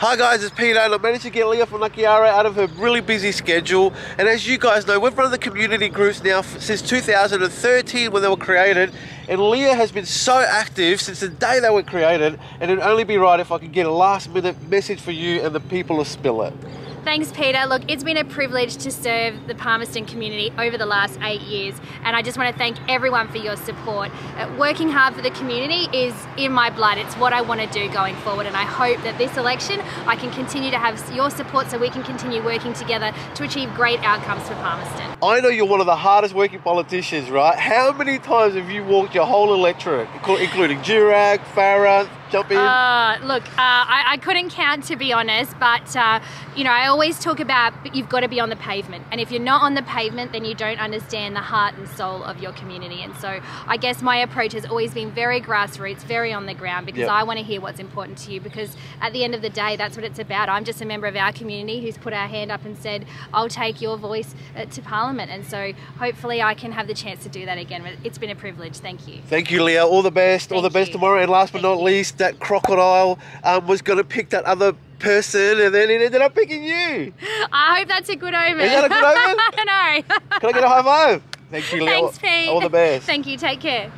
Hi guys, it's Peter and I managed to get Lia from Nakiara out of her really busy schedule, and as you guys know, we've run the community groups now since 2013 when they were created, and Lia has been so active since the day they were created, and it'd only be right if I could get a last minute message for you and the people of Spiller. Thanks Peter. Look, it's been a privilege to serve the Palmerston community over the last 8 years, and I just want to thank everyone for your support. Working hard for the community is in my blood. It's what I want to do going forward, and I hope that this election I can continue to have your support so we can continue working together to achieve great outcomes for Palmerston. I know you're one of the hardest working politicians, right? How many times have you walked your whole electorate, including Jurack, Farrah? Look, I couldn't count, to be honest, but you know, I always talk about you've got to be on the pavement, and if you're not on the pavement then you don't understand the heart and soul of your community. And so I guess my approach has always been very grassroots, very on the ground, because I want to hear what's important to you, because at the end of the day that's what it's about. I'm just a member of our community who's put our hand up and said I'll take your voice to Parliament, and so hopefully I can have the chance to do that again. It's been a privilege. Thank you. Thank you Lia, all the best. All the best tomorrow, and last but not least, that crocodile was going to pick that other person and then it ended up picking you. I hope that's a good omen. Is that a good omen? I don't know. Can I get a high five? Thank you, Lia. Thanks, Pete. All the best. Thank you. Take care.